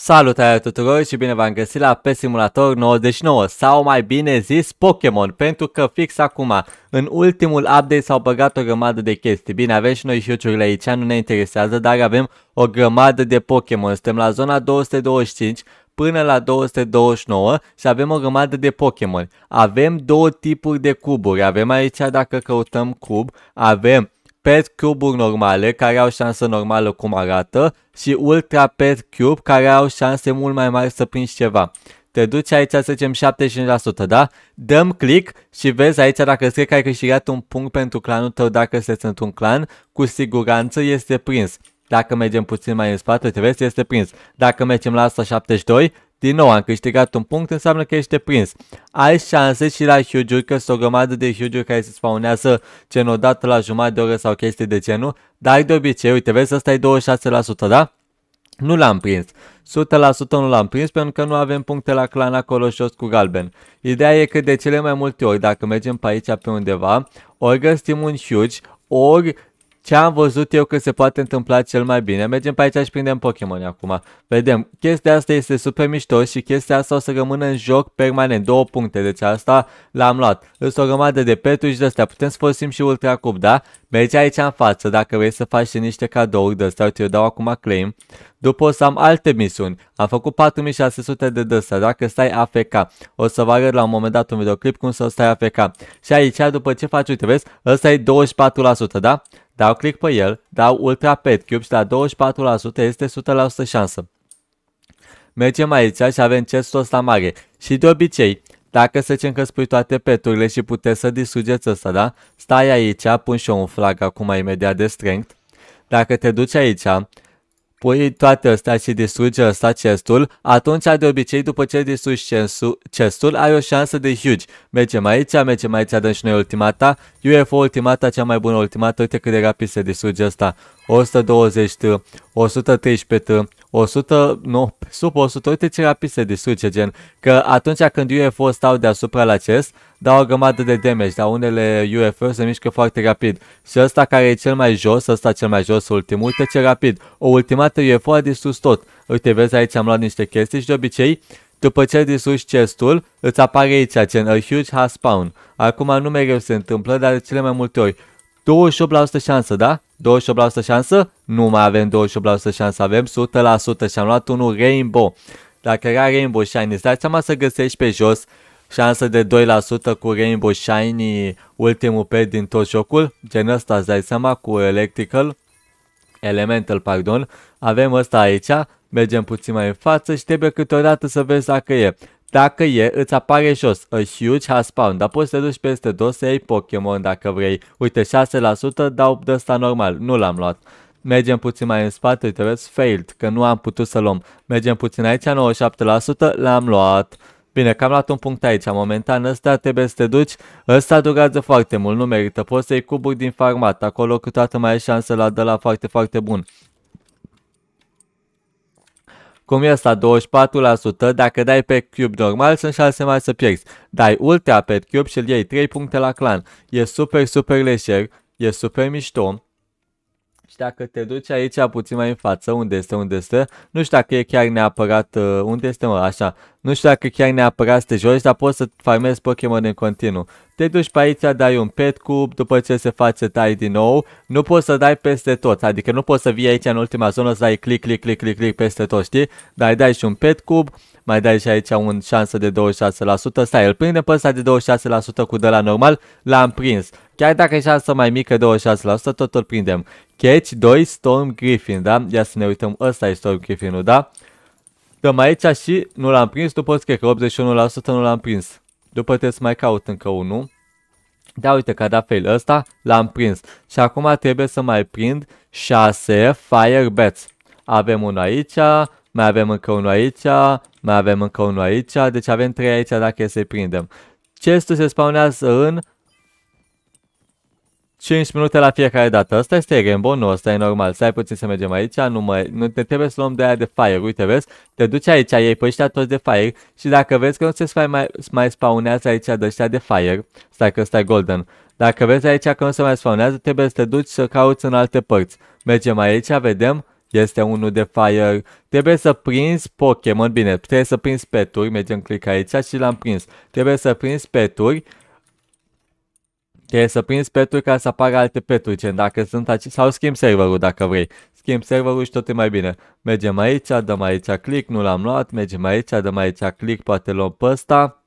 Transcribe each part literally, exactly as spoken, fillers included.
Salutare tuturor și bine v-am găsit la Pet Simulator nouăzeci și nouă, sau mai bine zis Pokémon, pentru că fix acum, în ultimul update s-au băgat o grămadă de chestii. Bine, avem și noi huge-urile aici, nu ne interesează, dar avem o grămadă de Pokémon. Suntem la zona două sute douăzeci și cinci până la două sute douăzeci și nouă și avem o grămadă de Pokémon. Avem două tipuri de cuburi, avem aici, dacă căutăm cub, avem Pet Cube-uri normale, care au șansă normală cum arată, și Ultra Pet Cube, care au șanse mult mai mari să prinzi ceva. Te duci aici, să zicem, șaptezeci și cinci la sută, da? Dăm click și vezi aici dacă scrie că ai câștigat un punct pentru clanul tău, dacă sunteți într-un clan, cu siguranță este prins. Dacă mergem puțin mai în spate, te vezi, este prins. Dacă mergem la asta șaptezeci și doi, din nou am câștigat un punct, înseamnă că ești prins. Ai șanse și la huge-uri, că sunt o grămadă de huge-uri care se spawnează gen odată la jumătate de oră sau chestii de genul, dar de obicei, uite, vezi, ăsta e douăzeci și șase la sută, da? Nu l-am prins. o sută la sută nu l-am prins pentru că nu avem puncte la clan acolo jos cu galben. Ideea e că de cele mai multe ori, dacă mergem pe aici pe undeva, ori găsim un huge, ori... ce am văzut eu că se poate întâmpla cel mai bine. Mergem pe aici și prindem Pokémon acum. Vedem, chestia asta este super mișto și chestia asta o să rămână în joc permanent. Două puncte, deci asta l-am luat. Sunt o grămadă de peturi și de astea. Putem să folosim și Ultra Cube, da? Mergi aici în față dacă vrei să faci și niște cadouri de astea. Uite, eu dau acum claim. După o să am alte misiuni. Am făcut patru mii șase sute de dăstea. Dacă stai A F K, o să vă arăt la un moment dat un videoclip cum să stai A F K. Și aici, după ce faci, uite, vezi, ăsta e douăzeci și patru la sută, da? Dau click pe el, dau Ultra Pet Cube și la douăzeci și patru la sută este o sută la sută șansă. Mergem aici și avem chestul ăsta mare. Și de obicei, dacă să zicem că spui toate peturile și puteți să distrugeți ăsta, da? Stai aici, pun și eu un flag acum imediat de strength. Dacă te duci aici, pui toate astea și distrugi ăsta chestul, atunci de obicei după ce distrugi chestul ai o șansă de huge. Mergem aici, mergem aici, dăm și noi ultimata, U F O ultimata, cea mai bună ultimata, uite cât de rapid se distruge asta. o sută douăzeci, o sută treisprezece, o sută, nu, sub o sută, uite ce rapid se distruge, gen, că atunci când U F O stau deasupra la chest, dau o grămadă de damage, dar unele U F O se mișcă foarte rapid. Și ăsta care e cel mai jos, ăsta cel mai jos ultimul, uite ce rapid, o ultimată U F O a distrus tot. Uite, vezi, aici am luat niște chestii și de obicei, după ce distrugi chestul, îți apare aici, gen, a huge has spawn. Acum nu mereu se întâmplă, dar de cele mai multe ori. douăzeci și opt la sută șansă, da? douăzeci și opt la sută șansă? Nu mai avem douăzeci și opt la sută șansă, avem o sută la sută și am luat unul Rainbow. Dacă era Rainbow Shiny, îți dai seama să găsești pe jos șansă de doi la sută cu Rainbow Shiny, ultimul pet din tot jocul, gen ăsta, îți dai seama, cu Electrical, Elemental, pardon. Avem ăsta aici, mergem puțin mai în față și trebuie câteodată să vezi dacă e. Dacă e, îți apare jos, a huge has spawn, dar poți să te duci peste dos să iei Pokémon dacă vrei. Uite, șase la sută, dau de ăsta normal, nu l-am luat. Mergem puțin mai în spate, uite, vezi, failed, că nu am putut să luăm. Mergem puțin aici, nouăzeci și șapte la sută, l-am luat. Bine, că am luat un punct aici, momentan ăsta trebuie să te duci, ăsta durează foarte mult, nu merită. Poți să iei cuburi din farmat, acolo câteodată mai ai șansă la de la foarte, foarte bun. Cum e asta, douăzeci și patru la sută, dacă dai pe cube normal, sunt șanse mari să pierzi. Dai Ultra pe cube și îl iei trei puncte la clan. E super, super leșer, e super mișto. Și dacă te duci aici puțin mai în față, unde este, unde este, nu știu dacă e chiar neapărat, uh, unde este, mă, așa, nu știu dacă chiar neapărat să te joci, dar poți să farmezi Pokémon în continuu. Te duci pe aici, dai un pet cube, după ce se face tai din nou, nu poți să dai peste tot, adică nu poți să vii aici în ultima zonă să dai click, click, click, click, click peste tot, știi? Dar dai și un pet cube, mai dai și aici un șansă de douăzeci și șase la sută, stai, îl prinde pe ăsta de douăzeci și șase la sută cu de la normal, l-am prins. Chiar dacă e șansa mai mică, douăzeci și șase la sută, tot îl prindem. Catch doi Storm Griffin, da? Ia să ne uităm, ăsta e Storm Griffinul, da? Dăm aici și nu l-am prins, după scrie că optzeci și unu la sută nu l-am prins. După trebuie să mai caut încă unul. Da, uite că a dat fail, ăsta l-am prins. Și acum trebuie să mai prind șase Fire Bats. Avem unul aici, mai avem încă unul aici, mai avem încă unul aici, deci avem trei aici dacă e să-i prindem. Chestul se spawnează în cinci minute la fiecare dată. Asta este Rainbow, nu, asta e normal. Stai puțin să mergem aici, nu, mai, nu te trebuie să luăm de aia de Fire. Uite, vezi, te duci aici, iei pe ăștia toți de Fire și dacă vezi că nu se mai, mai spawnează aici de ăștia de Fire, stai că ăsta e Golden. Dacă vezi aici că nu se mai spawnează, trebuie să te duci să cauți în alte părți. Mergem aici, vedem, este unul de fire. Trebuie să prinzi Pokémon, bine, trebuie să prinzi peturi, mergem click aici și l-am prins. Trebuie să prinzi peturi, trebuie să prinzi peturi ca să apară alte peturi, gen dacă sunt aici, sau schimb serverul dacă vrei. Schimb serverul și tot e mai bine. Mergem aici, dăm aici click, nu l-am luat, mergem aici, dăm aici click, poate luăm pe ăsta.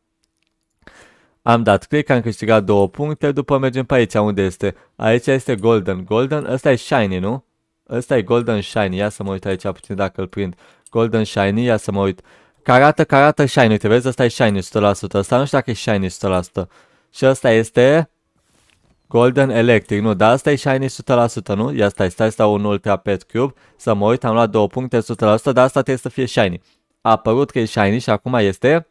Am dat click, am câștigat două puncte, după mergem pe aici, unde este? Aici este Golden, Golden, ăsta e Shiny, nu? Ăsta e Golden Shiny, ia să mă uit aici puțin dacă îl prind. Golden Shiny, ia să mă uit. Carată, carată Shiny, te vezi? Ăsta e Shiny o sută la sută, ăsta nu știu dacă e Shiny o sută la sută. Și ăsta este Golden Electric, nu, dar ăsta e Shiny o sută la sută, nu? Ia stai, stai, stai un Ultra Pet Cube, să mă uit, am luat două puncte o sută la sută, dar asta trebuie să fie Shiny. A apărut că e Shiny și acum este...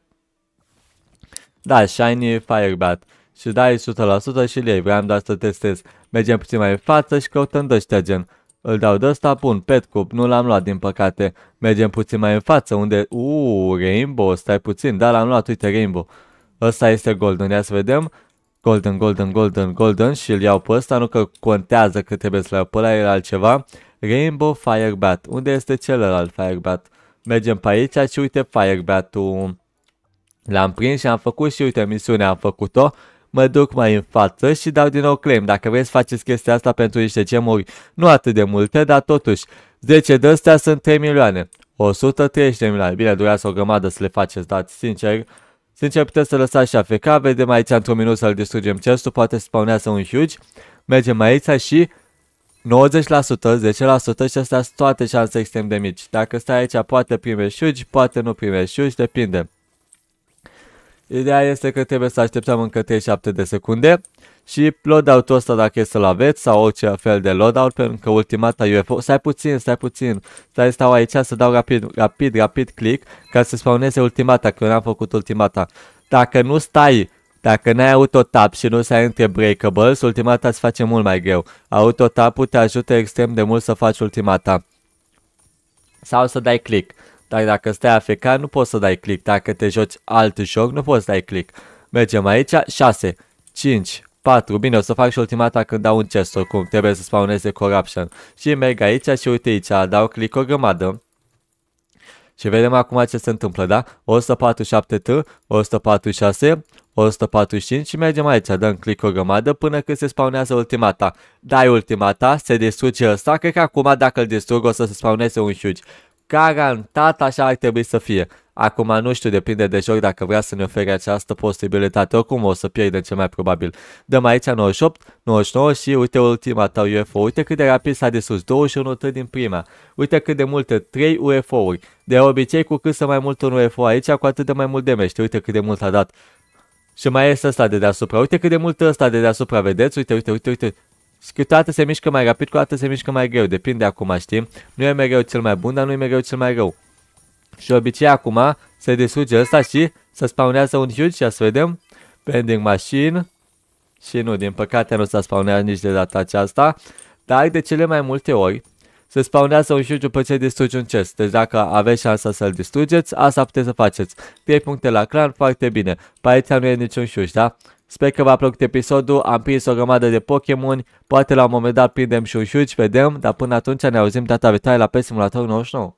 Da, Shiny Fire Bat. Și da, e o sută la sută și le vreau doar să testez. Mergem puțin mai în față și căutăm de ăștia gen. Îl dau de ăsta, pun Pet Cube, nu l-am luat din păcate. Mergem puțin mai în față unde... Uuu, Rainbow, stai puțin, da, l-am luat, uite, Rainbow. Ăsta este Golden, ia să vedem. Golden, Golden, Golden, Golden și îl iau pe ăsta, nu că contează că trebuie să-l iau pe ăla, era altceva. Rainbow Firebat, unde este celălalt Firebat? Mergem pe aici și uite Firebat-ul. L-am prins și am făcut și uite misiunea, am făcut-o. Mă duc mai în față și dau din nou claim. Dacă vreți să faceți chestia asta pentru niște gemuri, nu atât de multe, dar totuși zece de astea sunt trei milioane, o sută treizeci de milioane, bine, durează o grămadă să le faceți, dar sincer Sincer puteți să lăsați și A F K. Vedem aici într-un minut să-l distrugem chestul, poate spawnează un huge. Mergem aici și nouăzeci la sută, zece la sută și astea sunt toate șanse extrem de mici. Dacă stai aici poate primești huge, poate nu primești huge, depinde. Ideea este că trebuie să așteptăm încă treizeci și șapte de secunde și loadout-ul ăsta dacă e să-l aveți sau orice fel de loadout, pentru că ultimata U F O... Stai puțin, stai puțin, stai, stau aici să dau rapid, rapid, rapid click ca să spawneze ultimata, că eu n-am făcut ultimata. Dacă nu stai, dacă n-ai autotap și nu stai între breakables, ultimata îți face mult mai greu. Autotap-ul te ajută extrem de mult să faci ultimata sau să dai click. Dar dacă stai A F K nu poți să dai click, dacă te joci alt joc nu poți să dai click. Mergem aici, șase, cinci, patru, bine, o să fac și ultimata când dau un chest oricum, trebuie să spawneze corruption. Și merg aici și uite aici, dau click o grămadă. Și vedem acum ce se întâmplă, da? o sută patruzeci și șapte T, o sută patruzeci și șase, o sută patruzeci și cinci și mergem aici, dăm click o grămadă până când se spawnează ultimata. Dai ultimata, se distruge ăsta, cred că acum dacă îl distrug o să se spawneze un huge. Garantat așa ar trebui să fie. Acum nu știu, depinde de joc dacă vrea să ne ofere această posibilitate. Oricum o să pierdem cel mai probabil. Dăm aici nouăzeci și opt, nouăzeci și nouă și uite ultima ta U F O. Uite cât de rapid s-a distrus, douăzeci și unu din prima. Uite cât de multe, trei U F O-uri. De obicei cu cât să mai mult un U F O aici, cu atât de mai mult damage. Uite cât de mult a dat. Și mai este ăsta de deasupra. Uite cât de mult ăsta de deasupra, vedeți? Uite, uite, uite, uite. Și câteodată se mișcă mai rapid, câteodată se mișcă mai greu, depinde acum, știi? Nu e mereu cel mai bun, dar nu e mereu cel mai rău. Și obicei acum se distruge ăsta și se spawnează un huge, ia să vedem. Vending machine. Și nu, din păcate nu s-a spawnează nici de data aceasta. Dar de cele mai multe ori se spawnează un huge după ce distrugi un chest. Deci dacă aveți șansa să-l distrugeți, asta puteți să faceți. trei puncte la clan, foarte bine. Pe aici nu e niciun huge, da? Sper că v-a plăcut episodul, am prins o grămadă de Pokémon, poate la un moment dat prindem și un huge, vedem, dar până atunci ne auzim data viitoare la Pet Simulator nouăzeci și nouă.